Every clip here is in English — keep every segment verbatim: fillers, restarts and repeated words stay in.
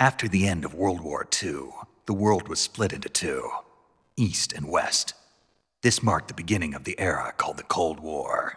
After the end of World War Two, the world was split into two, East and West. This marked the beginning of the era called the Cold War.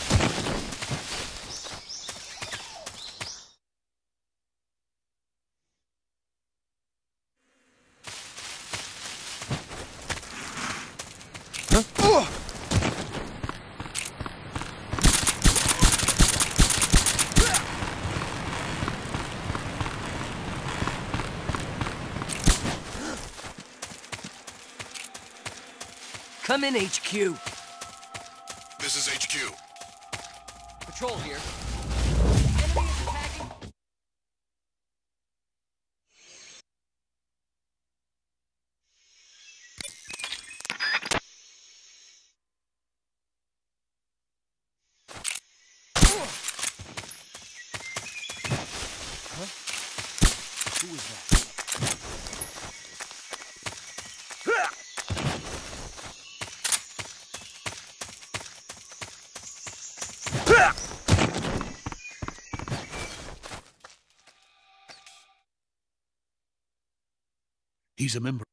Come in, H Q. This is H Q. Patrol here. Enemy is attacking. Huh? Who is that? He's a member.